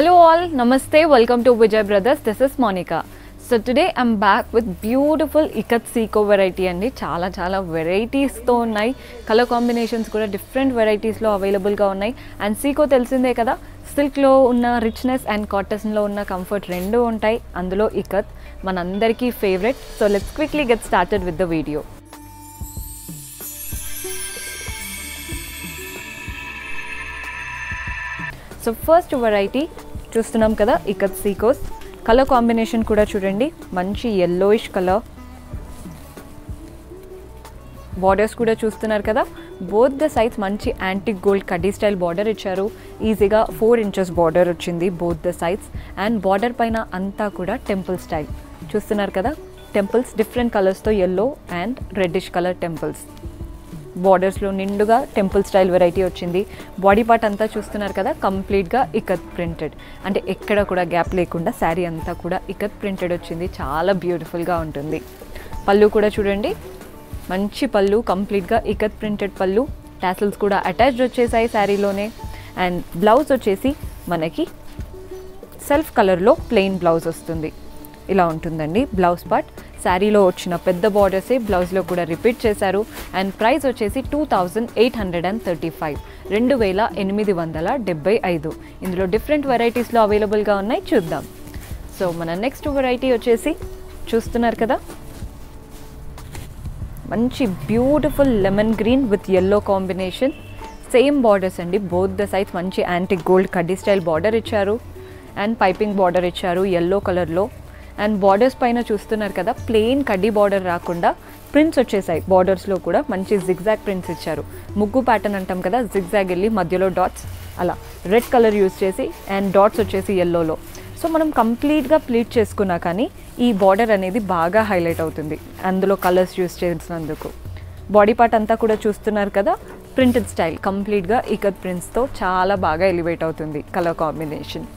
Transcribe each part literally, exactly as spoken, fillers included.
Hello all, Namaste, welcome to Vijay Brothers, this is Monica. So today I'm back with beautiful Ikkath Sico variety and chala chala varieties tho unnai, color combinations kuda different varieties lo available ga unnai and Sico telusinde kada silk lo unna richness and cotton lo unna comfort rendu untai andulo Ikkath manandariki favorite. So let's quickly get started with the video. So first variety chustunam kada Ikkath Sicos. Color combination kuda chudandi, manchi yellowish color, borders kuda chustunar kada, both the sides manchi antique gold kadi style border icharu, easy ga four inches border ochindi both the sides and border paina anta kuda temple style chustunar kada, temples different colors tho yellow and reddish color temples, borders lo ninduga temple style variety ochindi, body part anta chustunar kada complete ga Ikkath printed ante ekkada kuda gap lekunda saree anta kuda Ikkath printed ochindi, chaala beautiful ga untundi. Pallu kuda chudandi, manchi pallu complete ga Ikkath printed pallu, tassels kuda attached vachesai saree lone and blouse vachesi manaki self color lo plain blouse vastundi. ఇలా ఉంటుందండి blouse part, శారీలో వచ్చిన పెద్ద బార్డర్సే బ్లౌజ్లో కూడా repeat చేశారు and price వచ్చేసి two thousand eight hundred and thirty five, రెండు వేల ఎనిమిది వందల డెబ్బై ఐదు. ఇందులో డిఫరెంట్ వెరైటీస్లో అవైలబుల్గా ఉన్నాయి, చూద్దాం. సో మన నెక్స్ట్ వెరైటీ వచ్చేసి చూస్తున్నారు కదా, మంచి beautiful lemon green with yellow combination, same borders అండి బోత్ ద సైడ్స్, మంచి యాంటిక్ గోల్డ్ కడ్డీ స్టైల్ బార్డర్ ఇచ్చారు అండ్ పైపింగ్ బార్డర్ ఇచ్చారు ఎల్లో కలర్లో అండ్ బార్డర్స్ పైన చూస్తున్నారు కదా, ప్లెయిన్ కడ్డీ బార్డర్ రాకుండా ప్రింట్స్ వచ్చేసాయి బార్డర్స్లో కూడా, మంచి జిగ్జాగ్ ప్రింట్స్ ఇచ్చారు, ముగ్గు ప్యాటర్న్ అంటాం కదా, జిగ్జాగ్ వెళ్ళి మధ్యలో డాట్స్, అలా రెడ్ కలర్ యూజ్ చేసి అండ్ డాట్స్ వచ్చేసి ఎల్లోలో. సో మనం కంప్లీట్గా ప్లీట్ చేసుకున్నా కానీ ఈ బార్డర్ అనేది బాగా హైలైట్ అవుతుంది అందులో కలర్స్ యూజ్ చేసినందుకు. బాడీ పార్ట్ అంతా కూడా చూస్తున్నారు కదా, ప్రింటెడ్ స్టైల్ కంప్లీట్గా Ikkath ప్రింట్స్తో చాలా బాగా ఎలివేట్ అవుతుంది కలర్ కాంబినేషన్.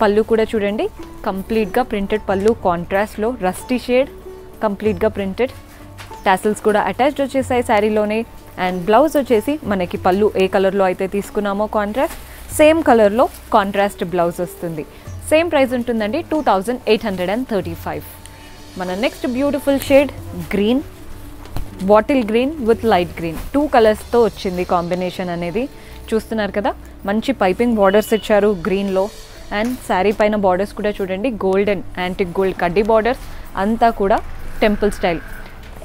పళ్ళు కూడా చూడండి, కంప్లీట్గా ప్రింటెడ్ పళ్ళు, కాంట్రాస్ట్లో రస్టీ షేడ్ కంప్లీట్గా ప్రింటెడ్, టాసిల్స్ కూడా అటాచ్డ్ వచ్చేసాయి శారీలోనే అండ్ బ్లౌజ్ వచ్చేసి మనకి పళ్ళు ఏ కలర్లో అయితే తీసుకున్నామో కాంట్రాస్ట్ సేమ్ కలర్లో కాంట్రాస్ట్ బ్లౌజ్ వస్తుంది. సేమ్ ప్రైస్ ఉంటుందండి two thousand eight hundred and thirty five. మన next beautiful shade green, bottle green with light green, two కలర్స్తో వచ్చింది కాంబినేషన్ అనేది చూస్తున్నారు కదా, మంచి పైపింగ్ బార్డర్స్ ఇచ్చారు గ్రీన్లో అండ్ శారీ పైన బార్డర్స్ కూడా చూడండి, గోల్డెన్ యాంటిక్ గోల్డ్ కడ్డీ బార్డర్స్ అంతా కూడా టెంపుల్ స్టైల్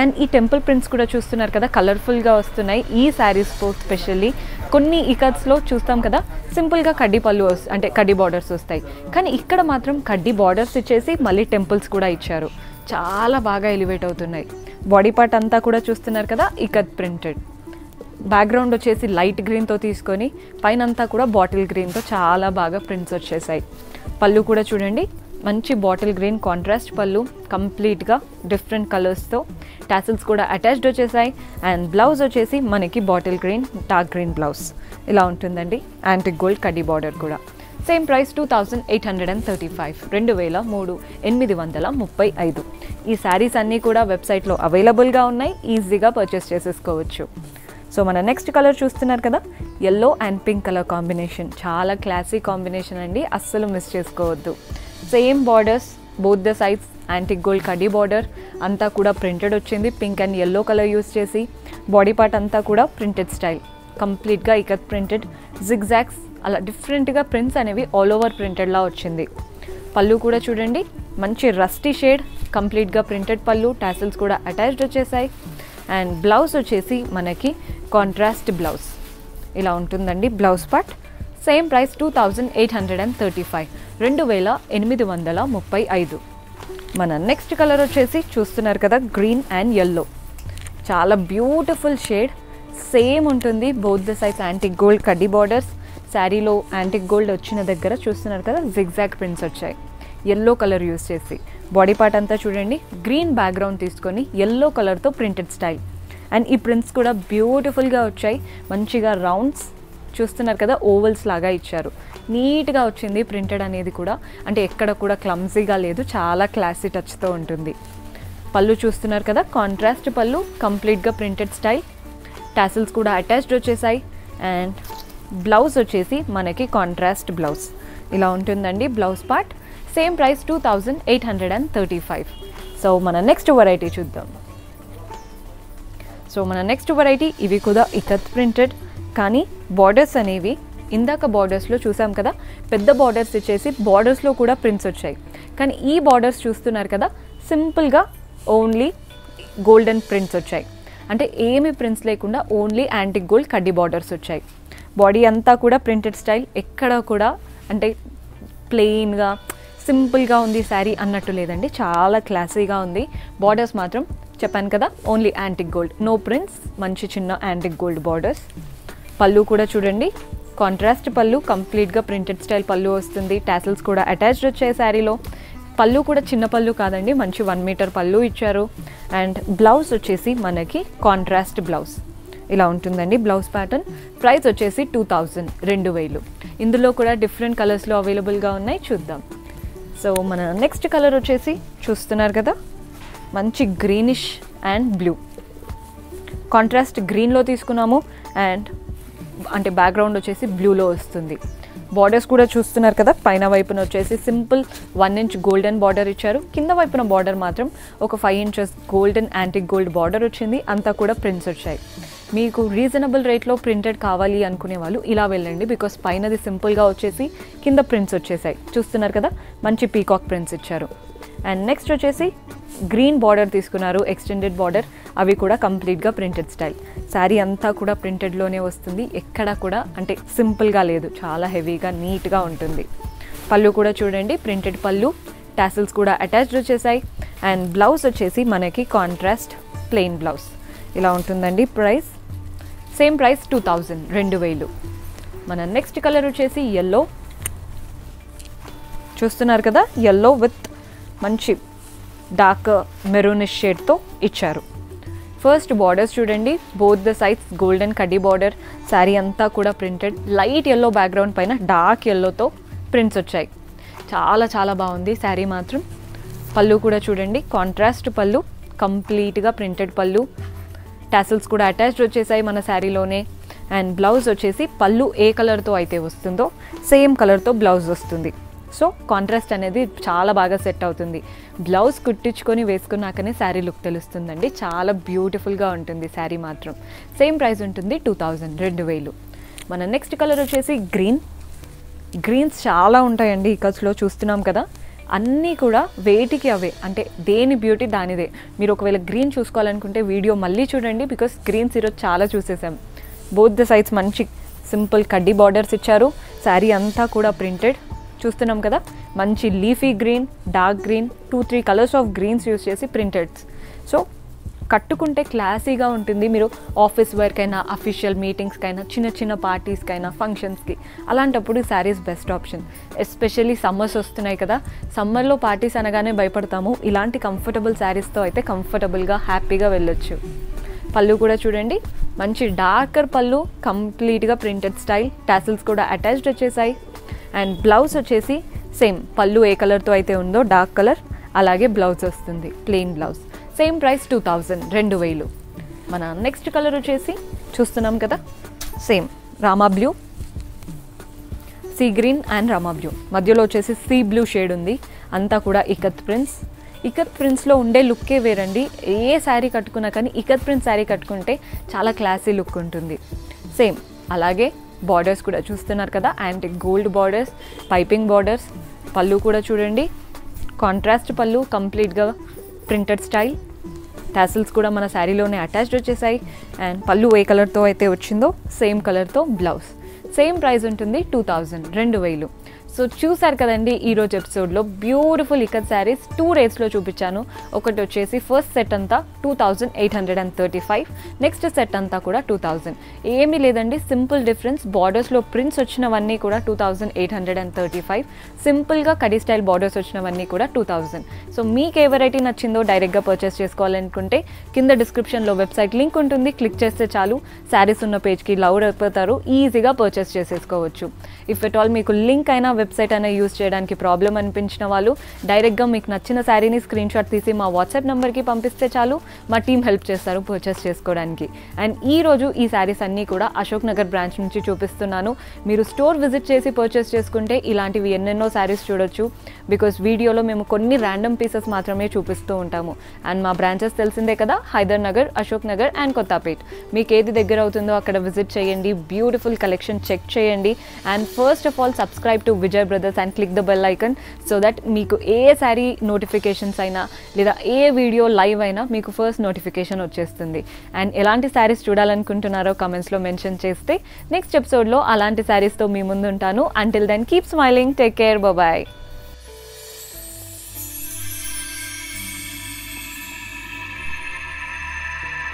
అండ్ ఈ టెంపుల్ ప్రింట్స్ కూడా చూస్తున్నారు కదా కలర్ఫుల్గా వస్తున్నాయి ఈ శారీస్తో. స్పెషల్లీ కొన్ని Ikkathsలో చూస్తాం కదా సింపుల్గా కడ్డీ పళ్ళు అంటే కడ్డీ బార్డర్స్ వస్తాయి, కానీ ఇక్కడ మాత్రం కడ్డీ బార్డర్స్ ఇచ్చేసి మళ్ళీ టెంపుల్స్ కూడా ఇచ్చారు, చాలా బాగా ఎలివేట్ అవుతున్నాయి. బాడీ పార్ట్ అంతా కూడా చూస్తున్నారు కదా Ikkath ప్రింటెడ్, బ్యాక్గ్రౌండ్ వచ్చేసి లైట్ గ్రీన్తో తీసుకొని పైనంతా కూడా బాటిల్ గ్రీన్తో చాలా బాగా ప్రింట్స్ వచ్చేసాయి. పళ్ళు కూడా చూడండి, మంచి బాటిల్ గ్రీన్ కాంట్రాస్ట్ పళ్ళు, కంప్లీట్గా డిఫరెంట్ కలర్స్తో, టాసిల్స్ కూడా అటాచ్డ్ వచ్చేసాయి అండ్ బ్లౌజ్ వచ్చేసి మనకి bottle green dark green blouse ఇలా ఉంటుందండి, యాంటిక్ గోల్డ్ కడ్డీ బార్డర్ కూడా. Same price two thousand eight hundred and thirty five, రెండు వేల మూడు ఎనిమిది వందల ముప్పై ఐదు. ఈ శారీస్ అన్నీ కూడా వెబ్సైట్లో అవైలబుల్గా ఉన్నాయి, ఈజీగా పర్చేస్ చేసేసుకోవచ్చు. సో మన నెక్స్ట్ కలర్ చూస్తున్నారు కదా, yellow and pink colour combination, చాలా క్లాసీ కాంబినేషన్ అండి, అస్సలు మిస్ చేసుకోవద్దు. Same borders both the sides, antique gold కడ్డీ బార్డర్ అంతా కూడా ప్రింటెడ్ వచ్చింది, pink and yellow colour use చేసి, బాడీ పార్ట్ అంతా కూడా ప్రింటెడ్ స్టైల్ కంప్లీట్గా Ikkath ప్రింటెడ్, జిగ్జాగ్స్ అలా డిఫరెంట్గా ప్రింట్స్ అనేవి ఆల్ ఓవర్ ప్రింటెడ్లా వచ్చింది. పళ్ళు కూడా చూడండి, మంచి రస్టీ షేడ్ కంప్లీట్గా ప్రింటెడ్ పళ్ళు, టాసిల్స్ కూడా అటాచ్డ్ వచ్చేసాయి అండ్ బ్లౌజ్ వచ్చేసి మనకి కాంట్రాస్ట్ బ్లౌజ్ ఇలా ఉంటుందండి blouse part. Same price two thousand eight hundred and thirty five, రెండు వేల ఎనిమిది వందల ముప్పై ఐదు. మన నెక్స్ట్ కలర్ వచ్చేసి చూస్తున్నారు కదా గ్రీన్ అండ్ ఎల్లో, చాలా బ్యూటిఫుల్ షేడ్, సేమ్ ఉంటుంది both the size, antique gold కడ్డీ బార్డర్స్, శారీలో యాంటిక్ గోల్డ్ వచ్చిన దగ్గర చూస్తున్నారు కదా జిగ్జాగ్ ప్రింట్స్ వచ్చాయి ఎల్లో కలర్ యూస్ చేసి. బాడీ పార్ట్ అంతా చూడండి, గ్రీన్ బ్యాక్గ్రౌండ్ తీసుకొని ఎల్లో కలర్తో ప్రింటెడ్ స్టైల్ అండ్ ఈ ప్రింట్స్ కూడా బ్యూటిఫుల్గా వచ్చాయి, మంచిగా రౌండ్స్ చూస్తున్నారు కదా ఓవల్స్ లాగా ఇచ్చారు, నీట్గా వచ్చింది ప్రింటెడ్ అనేది కూడా, అంటే ఎక్కడ కూడా క్లమ్జీగా లేదు, చాలా క్లాసీ టచ్తో ఉంటుంది. పళ్ళు చూస్తున్నారు కదా కాంట్రాస్ట్ పళ్ళు, కంప్లీట్గా ప్రింటెడ్ స్టైల్, టాసిల్స్ కూడా అటాచ్డ్ వచ్చేసాయి అండ్ బ్లౌజ్ వచ్చేసి మనకి కాంట్రాస్ట్ బ్లౌజ్, ఇలా ఉంటుందండి blouse part. Same price two thousand eight hundred and thirty five. So మన నెక్స్ట్ వెరైటీ చూద్దాం. సో మన నెక్స్ట్ వెరైటీ ఇవి కూడా ఇకత్ ప్రింటెడ్, కానీ బార్డర్స్ అనేవి ఇందాక బార్డర్స్లో చూసాం కదా, పెద్ద బార్డర్స్ ఇచ్చేసి బార్డర్స్లో కూడా ప్రింట్స్ వచ్చాయి, కానీ ఈ బార్డర్స్ చూస్తున్నారు కదా సింపుల్గా ఓన్లీ గోల్డెన్ ప్రింట్స్ వచ్చాయి. అంటే ఏమి ప్రింట్స్ లేకుండా ఓన్లీ యాంటిక్ గోల్డ్ కడ్డీ బార్డర్స్ వచ్చాయి. బాడీ అంతా కూడా ప్రింటెడ్ స్టైల్, ఎక్కడ కూడా అంటే ప్లెయిన్గా సింపుల్గా ఉంది శారీ అన్నట్టు లేదండి, చాలా క్లాసీగా ఉంది. బార్డర్స్ మాత్రం చెప్పాను కదా only antique gold, no prints, మంచి చిన్న యాంటిక్ గోల్డ్ బార్డర్స్. పళ్ళు కూడా చూడండి కాంట్రాస్ట్ పళ్ళు, కంప్లీట్గా ప్రింటెడ్ స్టైల్ పళ్ళు వస్తుంది. టాసిల్స్ కూడా అటాచ్డ్ వచ్చాయి శారీలో. పళ్ళు కూడా చిన్న పళ్ళు కాదండి, మంచి వన్ మీటర్ పళ్ళు ఇచ్చారు. అండ్ బ్లౌజ్ వచ్చేసి మనకి కాంట్రాస్ట్ బ్లౌజ్ ఇలా ఉంటుందండి బ్లౌజ్ ప్యాటర్న్. ప్రైస్ వచ్చేసి టూ థౌజండ్, రెండు వేలు. ఇందులో కూడా డిఫరెంట్ కలర్స్లో అవైలబుల్గా ఉన్నాయి, చూద్దాం. సో మన నెక్స్ట్ కలర్ వచ్చేసి చూస్తున్నారు కదా మంచి గ్రీనిష్ అండ్ బ్లూ కాంట్రాస్ట్ గ్రీన్లో తీసుకున్నాము. అండ్ అంటే బ్యాక్గ్రౌండ్ వచ్చేసి బ్లూలో వస్తుంది. బార్డర్స్ కూడా చూస్తున్నారు కదా, పైన వైపున వచ్చేసి simple one inch golden border ఇచ్చారు, కింద వైపున బార్డర్ మాత్రం ఒక five inches golden antique gold border వచ్చింది. అంతా కూడా ప్రింట్స్ వచ్చాయి. మీకు రీజనబుల్ రేట్లో ప్రింటెడ్ కావాలి అనుకునే వాళ్ళు ఇలా వెళ్ళండి, బికాస్ పైనది సింపుల్గా వచ్చేసి కింద ప్రింట్స్ వచ్చేసాయి. చూస్తున్నారు కదా మంచి పీకాక్ ప్రింట్స్ ఇచ్చారు. అండ్ నెక్స్ట్ వచ్చేసి గ్రీన్ బార్డర్ తీసుకున్నారు, ఎక్స్టెండెడ్ బార్డర్, అవి కూడా కంప్లీట్గా ప్రింటెడ్ స్టైల్. శారీ అంతా కూడా ప్రింటెడ్లోనే వస్తుంది, ఎక్కడా కూడా అంటే సింపుల్గా లేదు, చాలా హెవీగా నీట్గా ఉంటుంది. పళ్ళు కూడా చూడండి ప్రింటెడ్ పళ్ళు, టాసిల్స్ కూడా అటాచ్డ్ వచ్చేసాయి. అండ్ బ్లౌజ్ వచ్చేసి మనకి కాంట్రాస్ట్ ప్లెయిన్ బ్లౌజ్ ఇలా ఉంటుందండి. Price same price two thousand, రెండు వేలు. మన నెక్స్ట్ కలర్ వచ్చేసి ఎల్లో. చూస్తున్నారు కదా ఎల్లో విత్ మంచి డార్క్ మెరూనిష్ షేడ్తో ఇచ్చారు. ఫస్ట్ బార్డర్స్ చూడండి, బోత్ ద సైడ్స్ గోల్డెన్ కడ్డీ బార్డర్. శారీ అంతా కూడా ప్రింటెడ్, లైట్ ఎల్లో బ్యాక్గ్రౌండ్ పైన డార్క్ ఎల్లోతో ప్రింట్స్ వచ్చాయి. చాలా చాలా బాగుంది శారీ మాత్రం. పళ్ళు కూడా చూడండి కాంట్రాస్ట్ పళ్ళు, కంప్లీట్గా ప్రింటెడ్ పళ్ళు. టాసిల్స్ కూడా అటాచ్డ్ వచ్చేసాయి మన శారీలోనే. అండ్ బ్లౌజ్ వచ్చేసి పళ్ళు ఏ కలర్తో అయితే వస్తుందో సేమ్ కలర్తో బ్లౌజ్ వస్తుంది. సో కాంట్రాస్ట్ అనేది చాలా బాగా సెట్ అవుతుంది. బ్లౌజ్ కుట్టించుకొని వేసుకున్నాకనే శారీ లుక్ తెలుస్తుందండి, చాలా బ్యూటిఫుల్గా ఉంటుంది శారీ మాత్రం. సేమ్ ప్రైస్ ఉంటుంది టూ థౌజండ్, రెండు వేలు. మన నెక్స్ట్ కలర్ వచ్చేసి గ్రీన్. గ్రీన్స్ చాలా ఉంటాయండి ఇకత్స్లో చూస్తున్నాం కదా, అన్నీ కూడా వేటికి అవే, అంటే దేని బ్యూటీ దానిదే. మీరు ఒకవేళ గ్రీన్ చూసుకోవాలనుకుంటే వీడియో మళ్ళీ చూడండి, బికాస్ గ్రీన్స్ ఈరోజు చాలా చూసేసాం. బోత్ ద సైడ్స్ మంచి సింపుల్ కడ్డీ బార్డర్స్ ఇచ్చారు. శారీ అంతా కూడా ప్రింటెడ్ చూస్తున్నాం కదా, మంచి leafy green, dark green, two three colours of greens use చేసి ప్రింటెడ్స్. సో కట్టుకుంటే క్లాసీగా ఉంటుంది. మీరు ఆఫీస్ వర్కైనా, అఫీషియల్ మీటింగ్స్కైనా, చిన్న చిన్న పార్టీస్కైనా, ఫంక్షన్స్కి, అలాంటప్పుడు saris best option. Especially summers వస్తున్నాయి కదా, సమ్మర్లో పార్టీస్ అనగానే భయపడతాము, ఇలాంటి కంఫర్టబుల్ శారీస్తో అయితే కంఫర్టబుల్గా హ్యాపీగా వెళ్ళొచ్చు. పళ్ళు కూడా చూడండి మంచి డార్కర్ పళ్ళు, కంప్లీట్గా ప్రింటెడ్ స్టైల్. టాసిల్స్ కూడా అటాచ్డ్ వచ్చేసాయి. అండ్ బ్లౌజ్ వచ్చేసి సేమ్ పళ్ళు ఏ కలర్తో అయితే ఉందో డార్క్ కలర్, అలాగే బ్లౌజ్ వస్తుంది plain blouse. Same price two thousand, రెండు వేలు. మన నెక్స్ట్ కలర్ వచ్చేసి చూస్తున్నాం కదా same Rama blue, sea green and Rama blue, మధ్యలో వచ్చేసి సీ బ్లూ షేడ్ ఉంది. అంతా కూడా ఇకత్ ప్రింట్స్. ఇకత్ ప్రింట్స్లో ఉండే లుక్కే వేరండి, ఏ శారీ కట్టుకున్నా కానీ ఇకత్ ప్రింట్ శారీ కట్టుకుంటే చాలా క్లాసీ లుక్ ఉంటుంది. సేమ్ అలాగే బార్డర్స్ కూడా చూస్తున్నారు కదా and gold borders, piping borders. పళ్ళు కూడా చూడండి కాంట్రాస్ట్ పళ్ళు, కంప్లీట్గా ప్రింటెడ్ స్టైల్. టాసిల్స్ కూడా మన శారీలోనే అటాచ్డ్ వచ్చేసాయి. అండ్ పళ్ళు ఏ కలర్తో అయితే వచ్చిందో సేమ్ కలర్తో బ్లౌజ్. సేమ్ ప్రైస్ ఉంటుంది టూ థౌజండ్, రెండు వేలు. సో చూసారు కదండి ఈరోజు ఎపిసోడ్లో బ్యూటిఫుల్ ఇక్కత్ శారీస్ టూ రేట్స్లో చూపించాను. ఒకటి వచ్చేసి ఫస్ట్ సెట్ అంతా two thousand eight hundred and thirty five, next set అంతా కూడా టూ థౌజండ్. ఏమీ లేదండి, సింపుల్ డిఫరెన్స్. బార్డర్స్లో ప్రింట్స్ వచ్చినవన్నీ కూడా two thousand eight hundred and thirty five, సింపుల్గా కడీ స్టైల్ బార్డర్స్ వచ్చినవన్నీ కూడా టూ థౌజండ్. సో మీకు ఏ వెరైటీ నచ్చిందో డైరెక్ట్గా పర్చేస్ చేసుకోవాలనుకుంటే కింద డిస్క్రిప్షన్లో వెబ్సైట్ లింక్ ఉంటుంది, క్లిక్ చేస్తే చాలు శారీస్ ఉన్న పేజ్కి లౌడ్ అయిపోతారు, ఈజీగా పర్చేస్ చేసేసుకోవచ్చు. ఇఫ్ ఎట్ ఆల్ మీకు లింక్ అయినా website ana use cheyadaniki problem anipinchina vallu direct ga meeku nachina saree ni screenshot teesi ma WhatsApp number ki pampiste chalu ma team help chestaru purchase cheskodaniki and ee roju ee sarees anni kuda Ashok Nagar branch nunchi chupistunnanu meeru store visit chesi purchase cheskunte ilantivi ennenno sarees chudochu because video lo memu konni random pieces maatrame chupistu untamu and ma branches telisinde kada Hydernagar Ashok Nagar and Kottapet meek edi deggara avutundo akkada visit cheyandi beautiful collection check cheyandi and first of all subscribe to Vijay Brothers and click the bell icon so that meeku ee saree notifications aina leda ee video live aina meeku first notification వచ్చేస్తుంది and ఎలాంటి సారీస్ చూడాలనుకుంటున్నారో comments లో mention చేస్తే next episode లో అలాంటి సారీస్ తో మీ ముందు ఉంటాను until then keep smiling take care bye bye